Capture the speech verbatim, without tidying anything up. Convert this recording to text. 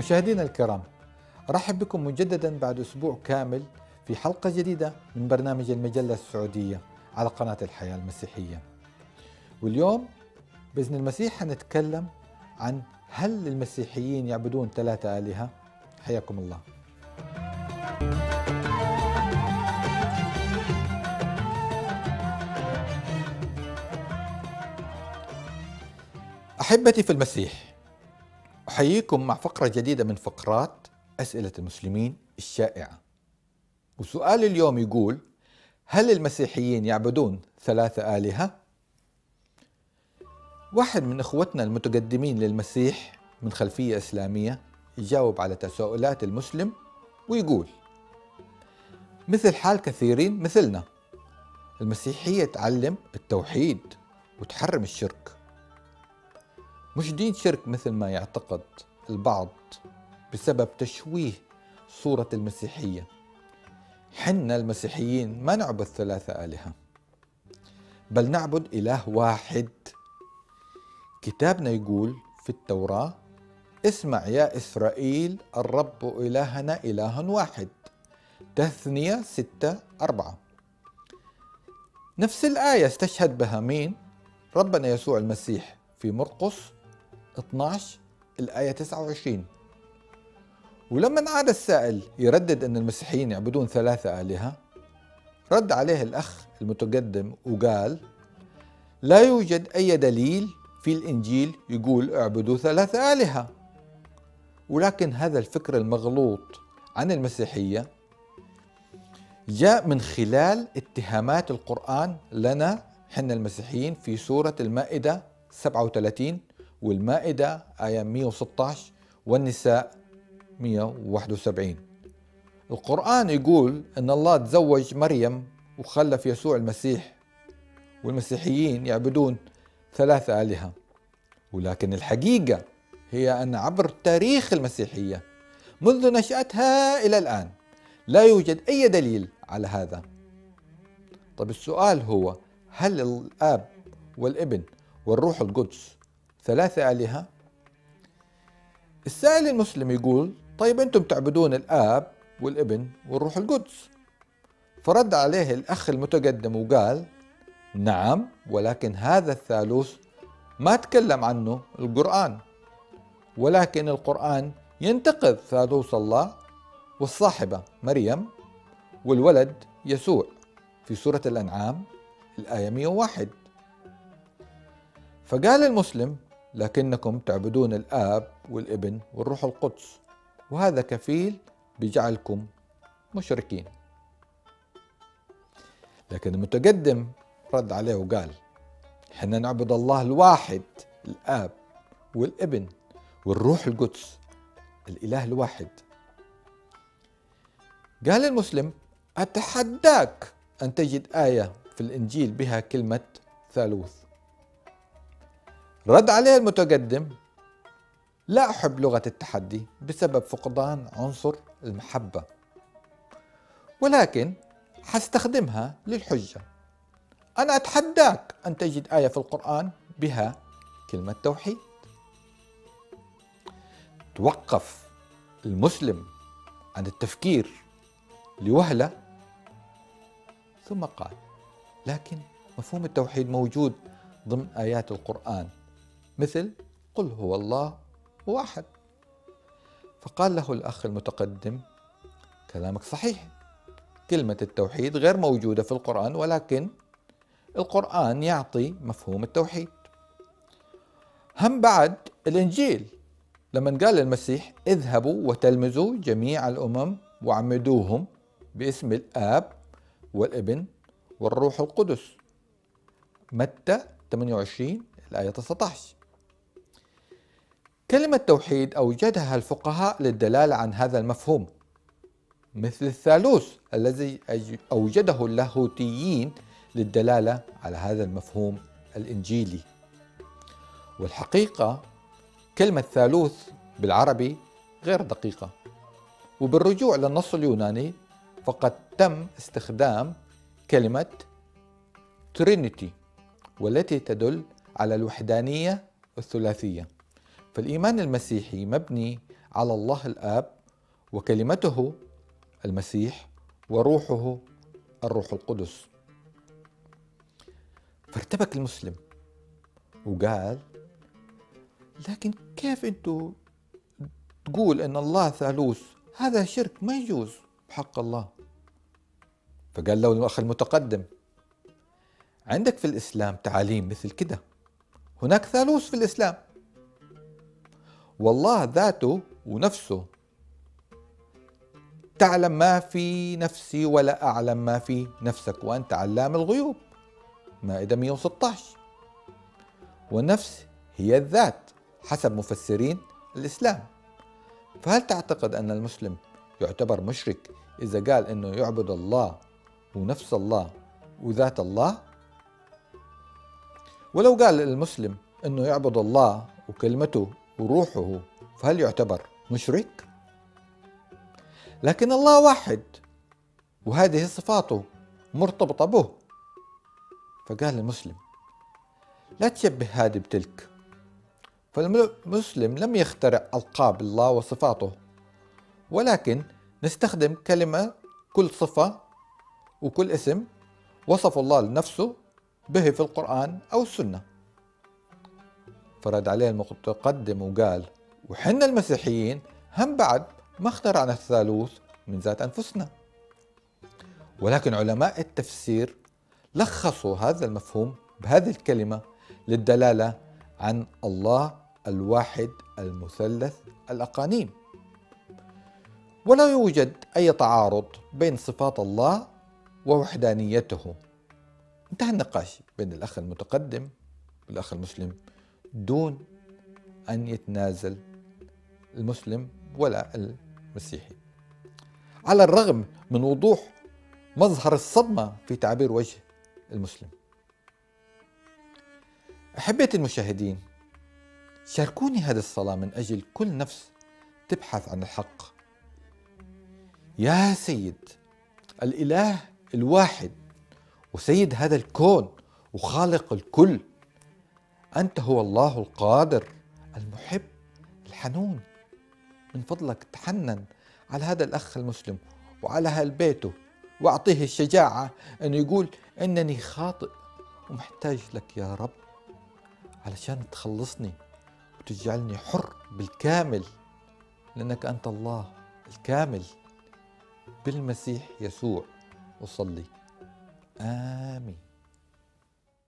مشاهدينا الكرام، أرحب بكم مجددا بعد أسبوع كامل في حلقة جديدة من برنامج المجلة السعودية على قناة الحياة المسيحية. واليوم بإذن المسيح هنتكلم عن هل المسيحيين يعبدون ثلاثة آلهة؟ حياكم الله. أحبتي في المسيح، أحييكم مع فقرة جديدة من فقرات أسئلة المسلمين الشائعة. وسؤال اليوم يقول: هل المسيحيين يعبدون ثلاثة آلهة؟ واحد من إخوتنا المتقدمين للمسيح من خلفية إسلامية يجاوب على تساؤلات المسلم ويقول: مثل حال كثيرين مثلنا، المسيحية تعلم التوحيد وتحرم الشرك، مش دين شرك مثل ما يعتقد البعض بسبب تشويه صورة المسيحية. حنا المسيحيين ما نعبد ثلاثة آلهة، بل نعبد إله واحد. كتابنا يقول في التوراة: اسمع يا إسرائيل، الرب إلهنا إله واحد. تثنية ستة أربعة. نفس الآية استشهد بها مين؟ ربنا يسوع المسيح في مرقس اثنعش الآية تسعة وعشرين. ولما عاد السائل يردد أن المسيحيين يعبدون ثلاثة آلهة، رد عليه الأخ المتقدم وقال: لا يوجد أي دليل في الإنجيل يقول اعبدوا ثلاثة آلهة. ولكن هذا الفكر المغلوط عن المسيحية جاء من خلال اتهامات القرآن لنا حنا المسيحيين في سورة المائدة سبعة وثلاثين والمائدة آية مئة وستة عشر والنساء مئة وواحد وسبعين. القرآن يقول أن الله تزوج مريم وخلف يسوع المسيح، والمسيحيين يعبدون ثلاثة آلهة. ولكن الحقيقة هي أن عبر تاريخ المسيحية منذ نشأتها إلى الآن لا يوجد أي دليل على هذا. طب السؤال هو: هل الآب والابن والروح القدس ثلاثة آلهة؟ السائل المسلم يقول: طيب أنتم تعبدون الآب والابن والروح القدس. فرد عليه الأخ المتقدم وقال: نعم، ولكن هذا الثالوث ما تكلم عنه القرآن، ولكن القرآن ينتقد ثالوث الله والصاحبة مريم والولد يسوع في سورة الأنعام الآية مئة وواحد. فقال المسلم: لكنكم تعبدون الآب والابن والروح القدس، وهذا كفيل بجعلكم مشركين. لكن المتقدم رد عليه وقال: حنا نعبد الله الواحد، الآب والابن والروح القدس، الإله الواحد. قال المسلم: أتحداك أن تجد آية في الإنجيل بها كلمة ثالوث. رد عليه المتقدم: لا أحب لغة التحدي بسبب فقدان عنصر المحبة، ولكن حستخدمها للحجة. أنا أتحداك أن تجد آية في القرآن بها كلمة توحيد. توقف المسلم عن التفكير لوهلة ثم قال: لكن مفهوم التوحيد موجود ضمن آيات القرآن، مثل قل هو الله واحد. فقال له الأخ المتقدم: كلامك صحيح، كلمة التوحيد غير موجودة في القرآن، ولكن القرآن يعطي مفهوم التوحيد. هم بعد الإنجيل لما قال المسيح: اذهبوا وتلمذوا جميع الأمم وعمدوهم باسم الآب والابن والروح القدس، متى ثمانية وعشرين الآية تسعة عشر. كلمة توحيد أوجدها الفقهاء للدلالة عن هذا المفهوم، مثل الثالوث الذي أوجده اللاهوتيين للدلالة على هذا المفهوم الإنجيلي. والحقيقة كلمة ثالوث بالعربي غير دقيقة، وبالرجوع للنص اليوناني فقد تم استخدام كلمة ترينيتي، والتي تدل على الوحدانية والثلاثية. فالإيمان المسيحي مبني على الله الآب وكلمته المسيح وروحه الروح القدس. فارتبك المسلم وقال: لكن كيف انتو تقول ان الله ثالوث؟ هذا شرك ما يجوز بحق الله. فقال له الاخ المتقدم: عندك في الاسلام تعاليم مثل كده، هناك ثالوث في الاسلام، والله ذاته ونفسه تعلم ما في نفسي ولا أعلم ما في نفسك وأنت علام الغيوب، مائدة مئة وستة عشر. والنفس هي الذات حسب مفسرين الإسلام. فهل تعتقد أن المسلم يعتبر مشرك إذا قال أنه يعبد الله ونفس الله وذات الله؟ ولو قال المسلم أنه يعبد الله وكلمته وروحه، فهل يعتبر مشرك؟ لكن الله واحد وهذه صفاته مرتبطة به. فقال المسلم: لا تشبه هذه بتلك. فالمسلم لم يخترع ألقاب الله وصفاته، ولكن نستخدم كلمة كل صفة وكل اسم وصف الله لنفسه به في القرآن أو السنة. فرد عليه المتقدم وقال: وحنا المسيحيين هم بعد ما اخترعنا الثالوث من ذات أنفسنا، ولكن علماء التفسير لخصوا هذا المفهوم بهذه الكلمة للدلالة عن الله الواحد المثلث الأقانيم، ولا يوجد أي تعارض بين صفات الله ووحدانيته. انتهى النقاش بين الأخ المتقدم والأخ المسلم دون أن يتنازل المسلم ولا المسيحي، على الرغم من وضوح مظهر الصدمة في تعبير وجه المسلم. أحبتي المشاهدين، شاركوني هذه الصلاة من أجل كل نفس تبحث عن الحق. يا سيد الإله الواحد وسيد هذا الكون وخالق الكل، أنت هو الله القادر المحب الحنون، من فضلك تحنن على هذا الأخ المسلم وعلى أهل بيته، وأعطيه الشجاعة أنه يقول أنني خاطئ ومحتاج لك يا رب علشان تخلصني وتجعلني حر بالكامل، لأنك أنت الله الكامل. بالمسيح يسوع أصلي، آمين.